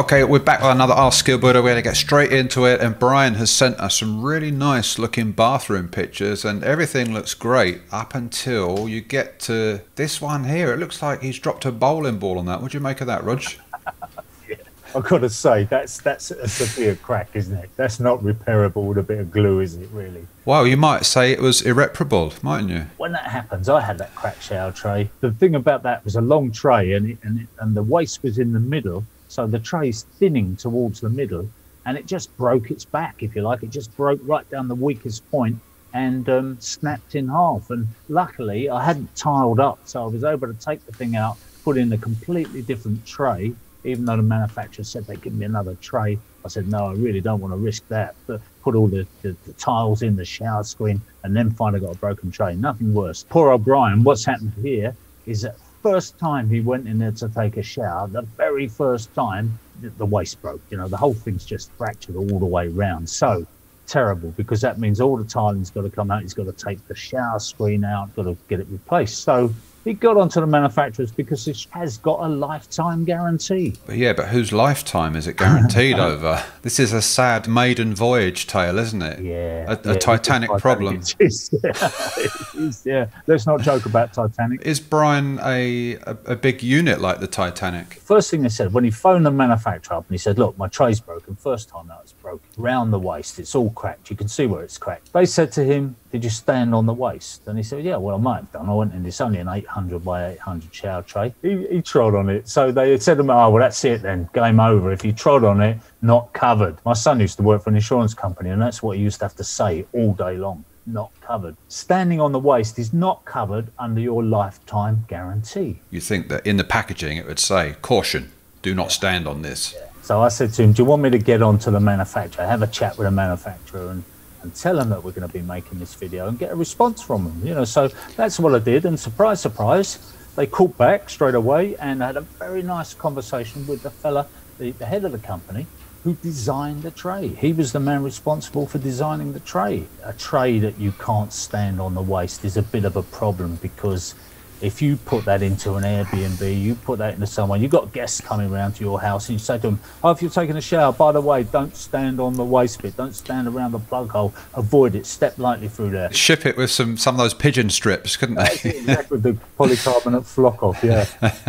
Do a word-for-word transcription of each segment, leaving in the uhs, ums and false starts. Okay, we're back with another Ask Skill Builder. We're going to get straight into it, and Brian has sent us some really nice looking bathroom pictures, and everything looks great up until you get to this one here. It looks like he's dropped a bowling ball on that. What do you make of that, Rog? Yeah. I've got to say, that's that's a severe crack, isn't it? That's not repairable with a bit of glue, is it, really? Well, you might say it was irreparable, mightn't you? When that happens, I had that crack shower tray. The thing about that was a long tray, and it, and, it, and the waste was in the middle, so the tray's thinning towards the middle, and it just broke its back, if you like. It just broke right down the weakest point and um, snapped in half. And luckily, I hadn't tiled up, so I was able to take the thing out, put in a completely different tray, even though the manufacturer said they'd give me another tray. I said, no, I really don't want to risk that. But put all the, the, the tiles in, the shower screen, and then finally got a broken tray. Nothing worse. Poor O'Brien, what's happened here is that first time he went in there to take a shower, the very first time, the waist broke. You know, the whole thing's just fractured all the way round. So terrible, because that means all the tiling's got to come out. He's got to take the shower screen out, got to get it replaced. So he got onto the manufacturers because it has got a lifetime guarantee. But yeah, but whose lifetime is it guaranteed over? This is a sad maiden voyage tale, isn't it? Yeah. A, a yeah, Titanic problem. It is, yeah. It is, yeah. Let's not joke about Titanic. Is Brian a, a, a big unit like the Titanic? First thing they said, when he phoned the manufacturer up and he said, look, my tray's broken. First time that was broken. Round the waist, it's all cracked. You can see where it's cracked. They said to him, did you stand on the waist? And he said, yeah, well, I might have done. I went in, it's only an eight hundred by eight hundred shower tray. He, he trod on it. So they said to him, oh, well, that's it then. Game over. If you trod on it, not covered. My son used to work for an insurance company, and that's what he used to have to say all day long. Not covered. Standing on the waist is not covered under your lifetime guarantee. You think that in the packaging it would say, caution, do not stand on this. Yeah. So I said to him, do you want me to get on to the manufacturer, have a chat with the manufacturer, and and tell them that we're going to be making this video and get a response from them, you know? So that's what I did, and surprise, surprise, they called back straight away and had a very nice conversation with the fella, the, the head of the company, who designed the tray. He was the man responsible for designing the tray. A tray that you can't stand on the waist is a bit of a problem, because if you put that into an Airbnb, you put that into someone, you've got guests coming around to your house, and you say to them, oh, if you're taking a shower, by the way, don't stand on the waist bit, don't stand around the plug hole, avoid it, step lightly through there. Ship it with some, some of those pigeon strips, couldn't they? Exactly, with the polycarbonate flock off, yeah.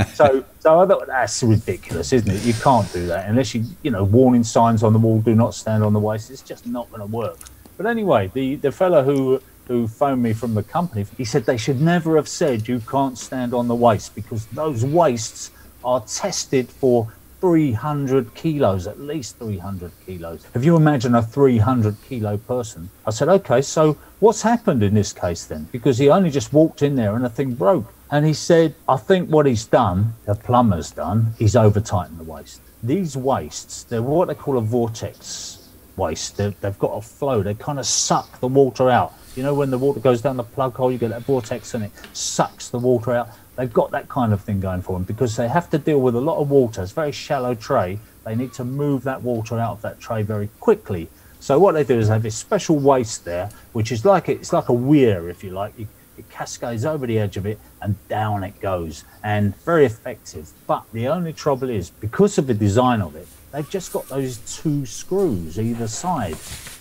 So, so I thought, that's ridiculous, isn't it? You can't do that unless you, you know, warning signs on the wall, do not stand on the waist, it's just not going to work. But anyway, the, the fella who... who phoned me from the company, he said they should never have said you can't stand on the waist, because those waists are tested for three hundred kilos, at least three hundred kilos. If you imagine a three hundred kilo person. I said, okay, so what's happened in this case then? Because he only just walked in there and the thing broke. And he said, I think what he's done, the plumber's done, he's over-tightened the waist. These waists, they're what they call a vortex waist. They're, they've got a flow, they kind of suck the water out. You know, when the water goes down the plug hole, you get that vortex and it sucks the water out. They've got that kind of thing going for them because they have to deal with a lot of water. It's a very shallow tray. They need to move that water out of that tray very quickly. So what they do is they have this special waist there, which is like, it's like a weir, if you like. It cascades over the edge of it and down it goes. And very effective. But the only trouble is, because of the design of it, they've just got those two screws either side.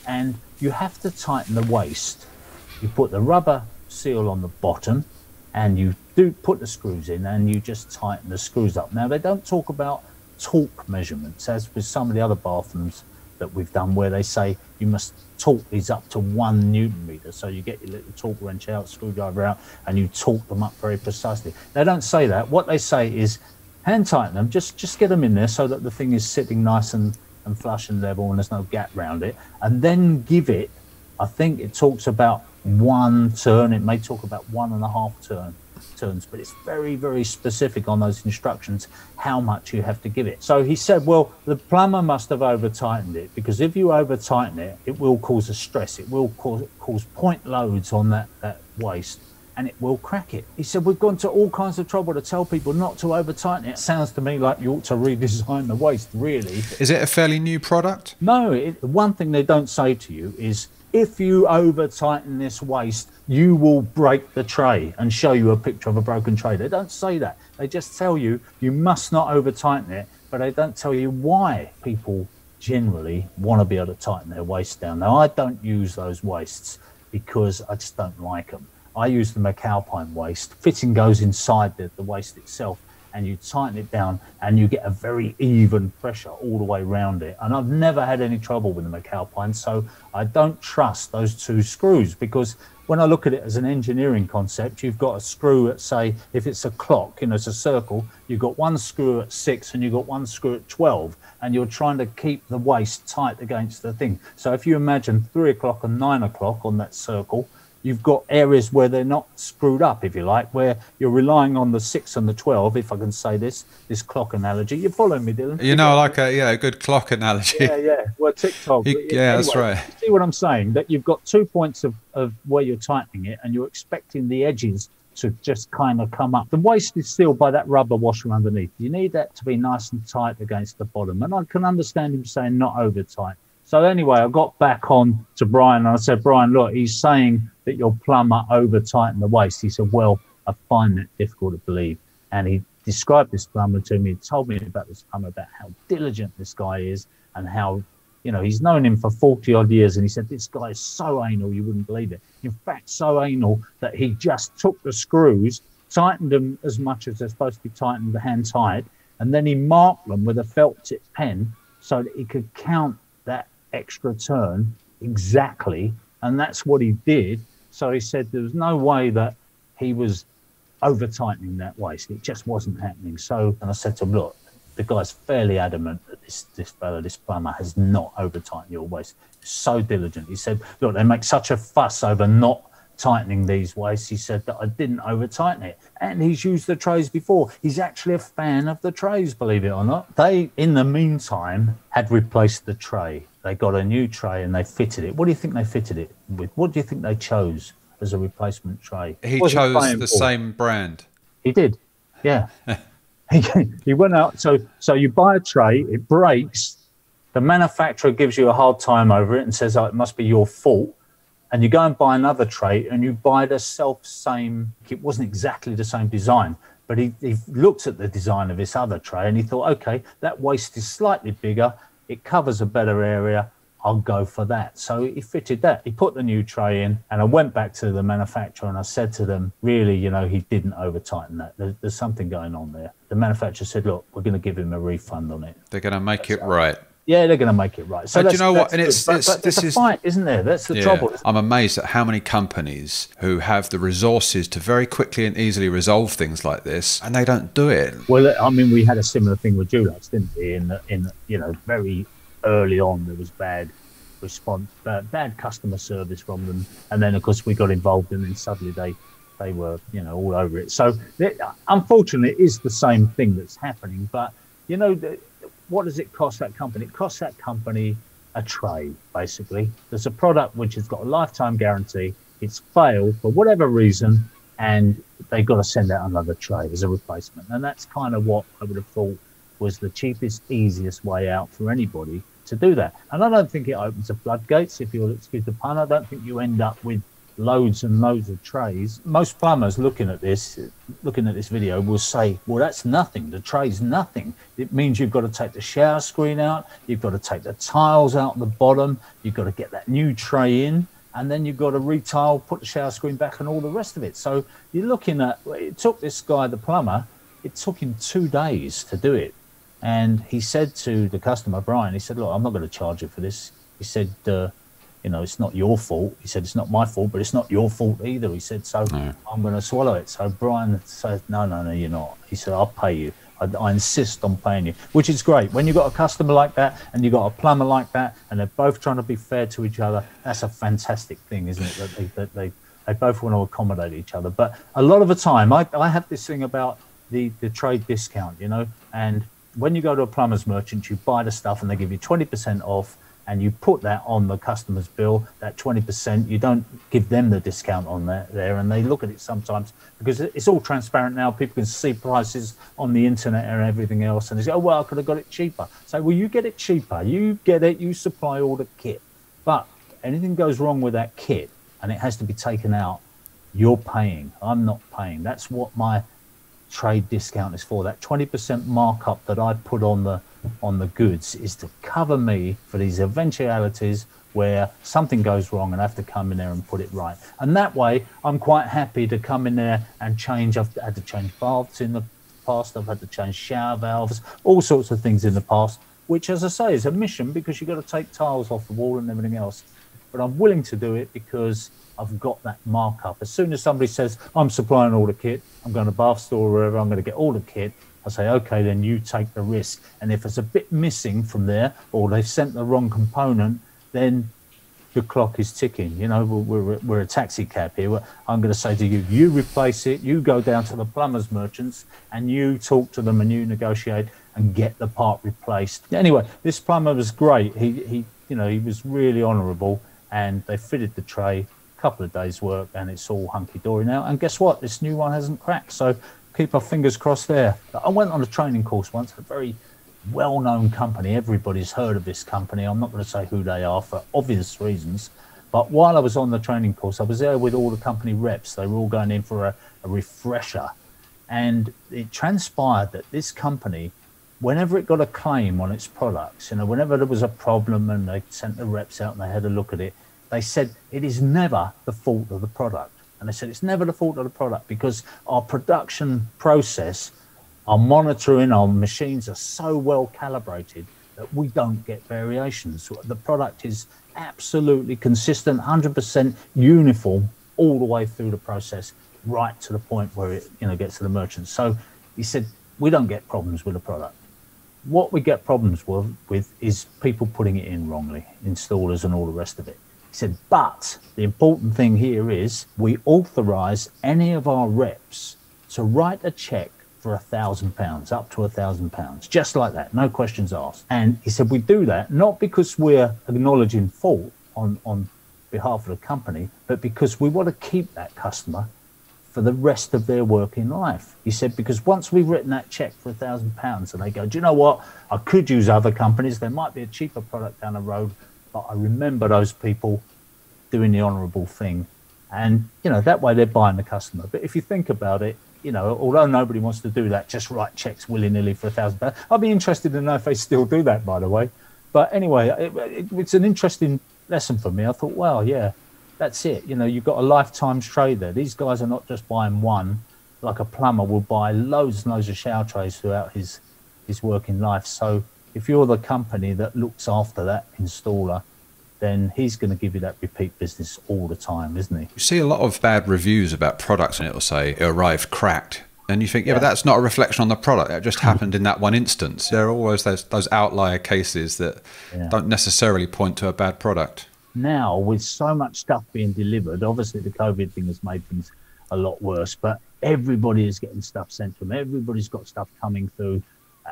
And you have to tighten the waist. You put the rubber seal on the bottom and you do put the screws in and you just tighten the screws up. Now, they don't talk about torque measurements, as with some of the other bathrooms that we've done, where they say you must torque these up to one newton meter. So you get your little torque wrench out, screwdriver out, and you torque them up very precisely. They don't say that. What they say is hand tighten them, just, just get them in there so that the thing is sitting nice and, and flush and level and there's no gap around it. And then give it, I think it talks about one turn, it may talk about one and a half turn turns, but it's very, very specific on those instructions how much you have to give it. So he said, well, the plumber must have over-tightened it, because if you over-tighten it, it will cause a stress, it will cause, cause point loads on that, that waist, and it will crack it. He said, we've gone to all kinds of trouble to tell people not to over-tighten it. It sounds to me like you ought to redesign the waist, really. Is it a fairly new product? No, it, the one thing they don't say to you is, if you over-tighten this waist, you will break the tray, and show you a picture of a broken tray. They don't say that. They just tell you, you must not over-tighten it. but they don't tell you why people generally want to be able to tighten their waist down. Now, I don't use those waists because I just don't like them. I use the Macalpine waist. Fitting goes inside the, the waist itself, and you tighten it down, and you get a very even pressure all the way around it. And I've never had any trouble with the Macalpine, so I don't trust those two screws, because when I look at it as an engineering concept, you've got a screw at, say, if it's a clock, you know, it's a circle, you've got one screw at six and you've got one screw at twelve, and you're trying to keep the waist tight against the thing. So if you imagine three o'clock and nine o'clock on that circle, you've got areas where they're not screwed up, if you like, where you're relying on the six and the twelve, if I can say this, this clock analogy. You following me, Dylan? You know, like a, yeah, a good clock analogy. Yeah, yeah. Well, TikTok. You, yeah, anyway, that's right. See what I'm saying? That you've got two points of, of where you're tightening it, and you're expecting the edges to just kind of come up. The waist is sealed by that rubber washer underneath. You need that to be nice and tight against the bottom. And I can understand him saying not over tight. So anyway, I got back on to Brian and I said, Brian, look, he's saying that your plumber over-tightened the waist. He said, well, I find that difficult to believe. And he described this plumber to me, told me about this plumber, about how diligent this guy is and how, you know, he's known him for forty odd years. And he said, this guy is so anal, you wouldn't believe it. In fact, so anal that he just took the screws, tightened them as much as they're supposed to be tightened, the hand tight, and then he marked them with a felt-tip pen so that he could count that extra turn exactly, and that's what he did. So he said there was no way that he was over tightening that waist. It just wasn't happening. So, and I said to him, look, the guy's fairly adamant that this this fella, this plumber, has not over tightened your waist. So diligent. He said, look, they make such a fuss over not tightening these waists. He said that I didn't over tighten it, and he's used the trays before. He's actually a fan of the trays, believe it or not. They, in the meantime, had replaced the tray. They got a new tray and they fitted it. What do you think they fitted it with? What do you think they chose as a replacement tray? He chose the same brand. He did, yeah. he, he went out, so so you buy a tray, it breaks, the manufacturer gives you a hard time over it and says, oh, it must be your fault. And you go and buy another tray and you buy the self-same, it wasn't exactly the same design, but he, he looked at the design of this other tray and he thought, okay, that waist is slightly bigger, it covers a better area, I'll go for that. So he fitted that. He put the new tray in, and I went back to the manufacturer and I said to them, really, you know, he didn't over-tighten that. There, there's something going on there. The manufacturer said, look, we're going to give him a refund on it. They're going to make it right. Yeah, they're going to make it right. So, so do you know what? And it's, it's, but, but this is a fight, isn't there? That's the yeah, trouble. I'm amazed at how many companies who have the resources to very quickly and easily resolve things like this, and they don't do it. Well, I mean, we had a similar thing with Dulux, didn't we? In the, in the, you know, very early on, there was bad response, bad, bad customer service from them, and then of course we got involved, and then suddenly they, they were, you know, all over it. So, it, unfortunately, it is the same thing that's happening. But you know. The, What does it cost that company? It costs that company a tray, basically. There's a product which has got a lifetime guarantee. It's failed for whatever reason, and they've got to send out another tray as a replacement. And that's kind of what I would have thought was the cheapest, easiest way out for anybody to do that. And I don't think it opens the floodgates, if you'll excuse the pun. I don't think you end up with loads and loads of trays. Most plumbers looking at this, looking at this video will say, well, that's nothing. The tray's nothing. It means you've got to take the shower screen out. You've got to take the tiles out the bottom. You've got to get that new tray in. And then you've got to retile, put the shower screen back and all the rest of it. So you're looking at, it took this guy, the plumber, it took him two days to do it. And he said to the customer, Brian, he said, look, I'm not going to charge you for this. He said, uh, you know, it's not your fault. He said, it's not my fault, but it's not your fault either. He said, so no. I'm going to swallow it. So Brian said, no, no, no, you're not. He said, I'll pay you. I, I insist on paying you, which is great. When you've got a customer like that and you've got a plumber like that and they're both trying to be fair to each other, that's a fantastic thing, isn't it? That they, that they, they both want to accommodate each other. But a lot of the time, I, I have this thing about the, the trade discount, you know, and when you go to a plumber's merchant, you buy the stuff and they give you twenty percent off, and you put that on the customer's bill, that twenty percent, you don't give them the discount on that there, and they look at it sometimes, because it's all transparent now, people can see prices on the internet and everything else, and they say, oh, well, I could have got it cheaper. So, well, you get it cheaper, you get it, you supply all the kit, but anything goes wrong with that kit, and it has to be taken out, you're paying, I'm not paying. That's what my trade discount is for. That twenty percent markup that I put on the on the goods is to cover me for these eventualities where something goes wrong and I have to come in there and put it right. And that way, I'm quite happy to come in there and change. I've had to change baths in the past. I've had to change shower valves, all sorts of things in the past, which, as I say, is a mission because you've got to take tiles off the wall and everything else. But I'm willing to do it because I've got that markup. As soon as somebody says, I'm supplying all the kit, I'm going to bath store or wherever, I'm going to get all the kit, I say, okay, then you take the risk. And if it's a bit missing from there or they've sent the wrong component, then the clock is ticking. You know, we're, we're, we're a taxi cab here. I'm going to say to you, you replace it, you go down to the plumbers merchants and you talk to them and you negotiate and get the part replaced. Anyway, this plumber was great. He, he you know, he was really honourable and they fitted the tray, a couple of days work and it's all hunky-dory now. And guess what? This new one hasn't cracked. So keep our fingers crossed there. I went on a training course once at a very well-known company. Everybody's heard of this company. I'm not going to say who they are for obvious reasons. But while I was on the training course, I was there with all the company reps. They were all going in for a, a refresher. And it transpired that this company, whenever it got a claim on its products, you know, whenever there was a problem and they sent the reps out and they had a look at it, they said, it is never the fault of the product. And they said, it's never the fault of the product because our production process, our monitoring, our machines are so well calibrated that we don't get variations. The product is absolutely consistent, one hundred percent uniform all the way through the process, right to the point where it, you know, gets to the merchant. So he said, we don't get problems with the product. What we get problems with, with is people putting it in wrongly, installers and all the rest of it. He said, but the important thing here is we authorize any of our reps to write a check for a thousand pounds, up to a thousand pounds, just like that, no questions asked. And he said, we do that not because we're acknowledging fault on, on behalf of the company, but because we want to keep that customer for the rest of their working life. He said, because once we've written that check for a thousand pounds and they go, do you know what? I could use other companies. There might be a cheaper product down the road, but I remember those people doing the honorable thing. And, you know, that way they're buying the customer. But if you think about it, you know, although nobody wants to do that, just write checks willy-nilly for a thousand pounds. I'd be interested to know if they still do that, by the way. But anyway, it, it, it's an interesting lesson for me. I thought, wow, yeah. That's it. You know, you've got a lifetime's trade there. These guys are not just buying one, like a plumber will buy loads and loads of shower trays throughout his, his working life. So if you're the company that looks after that installer, then he's going to give you that repeat business all the time, isn't he? You see a lot of bad reviews about products and it'll say, it arrived cracked. And you think, yeah, yeah, but that's not a reflection on the product. That just happened in that one instance. There are always those, those outlier cases that yeah. don't necessarily point to a bad product. Now, with so much stuff being delivered, obviously the COVID thing has made things a lot worse, but everybody is getting stuff sent to them. Everybody's got stuff coming through,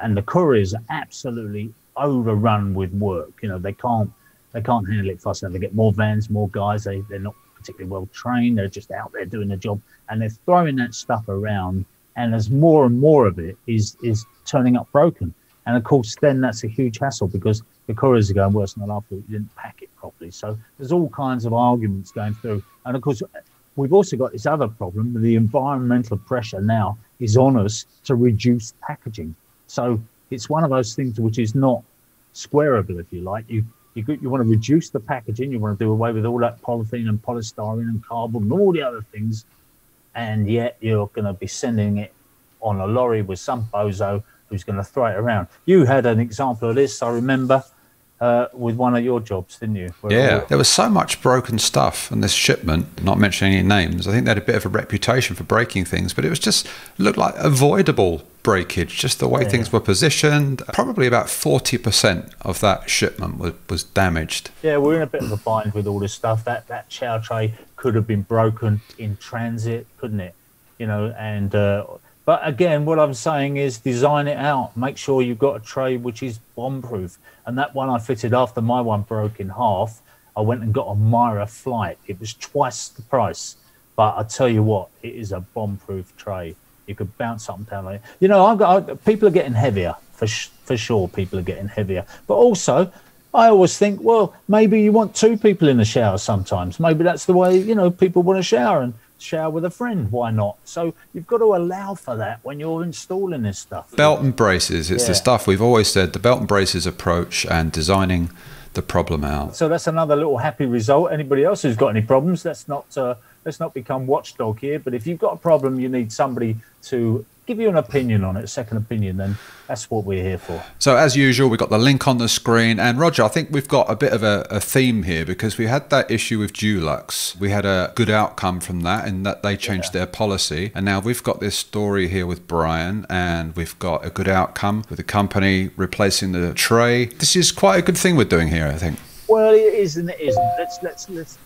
and the couriers are absolutely overrun with work. You know, they can't they can't handle it fast enough. They get more vans, more guys. They, they're not particularly well trained. They're just out there doing the job, and they're throwing that stuff around, and as more and more of it is is turning up broken. And of course, then that's a huge hassle because the couriers are going worse than last week. You didn't pack it properly. So there's all kinds of arguments going through. And of course, we've also got this other problem. The environmental pressure now is on us to reduce packaging. So it's one of those things which is not squareable, if you like. You, you, you want to reduce the packaging. You want to do away with all that polythene and polystyrene and cardboard and all the other things. And yet you're going to be sending it on a lorry with some bozo who's going to throw it around. You had an example of this, I remember, uh, with one of your jobs, didn't you? Where yeah, you? There was so much broken stuff on this shipment, not mentioning any names. I think they had a bit of a reputation for breaking things, but it was just looked like avoidable breakage, just the way yeah. things were positioned. Probably about forty percent of that shipment was, was damaged. Yeah, we're in a bit of a bind with all this stuff. That, that shower tray could have been broken in transit, couldn't it? You know, and... Uh, But again, what I'm saying is design it out. Make sure you've got a tray which is bomb-proof. And that one I fitted after my one broke in half, I went and got a Myra Flight. It was twice the price. But I tell you what, it is a bomb-proof tray. You could bounce up and down like it. You know, I've got, I, people are getting heavier. For, sh for sure, people are getting heavier. But also, I always think, well, maybe you want two people in the shower sometimes. Maybe that's the way, you know, people want to shower. And share with a friend, why not? So you've got to allow for that when you're installing this stuff. Belt and braces, it's yeah. the stuff we've always said, the belt and braces approach and designing the problem out. So that's another little happy result. Anybody else who's got any problems, let's not, uh, let's not become watchdog here, but if you've got a problem, you need somebody to give you an opinion on it, a second opinion, then that's what we're here for. So as usual, we've got the link on the screen. And Roger, I think we've got a bit of a, a theme here, because we had that issue with Dulux. We had a good outcome from that in that they changed yeah. their policy. And now we've got this story here with Brian, and we've got a good outcome with the company replacing the tray. This is quite a good thing we're doing here, I think. Well, it is and it isn't. Let's, let's, let's,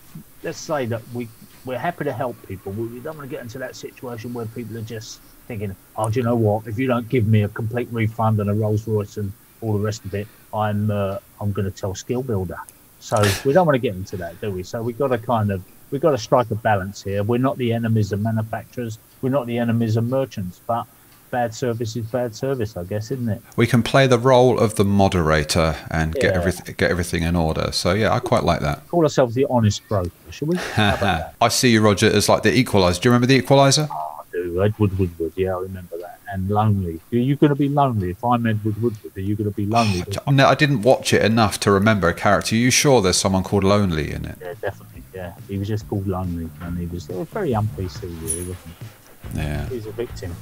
let's say that we, we're happy to help people. We don't want to get into that situation where people are just thinking, oh, do you know what? If you don't give me a complete refund and a Rolls Royce and all the rest of it, I'm uh, I'm going to tell Skill Builder. So we don't want to get into that, do we? So we've got to kind of we've got to strike a balance here. We're not the enemies of manufacturers. We're not the enemies of merchants, but bad service is bad service, I guess, isn't it? We can play the role of the moderator and yeah. get everything get everything in order. So yeah, I quite like that. Call ourselves the honest broker, shall we? I see you, Roger, as like the equalizer. Do you remember the equalizer? Edward Woodward, yeah, I remember that. And lonely. Are you going to be lonely? If I'm Edward Woodward, are you going to be lonely? No, I didn't watch it enough to remember a character. Are you sure there's someone called Lonely in it? Yeah, definitely, yeah. He was just called Lonely, and he was very un P C, really, wasn't he? Yeah. He was a victim.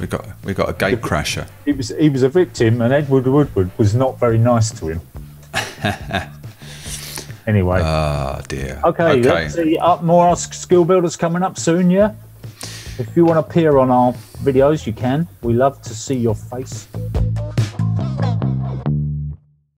We got we got a gatecrasher. He was, he was a victim, and Edward Woodward was not very nice to him. Anyway. Ah, oh, dear. Okay, okay, let's see. Up more Skill Builders coming up soon, yeah? If you want to appear on our videos, you can. We love to see your face.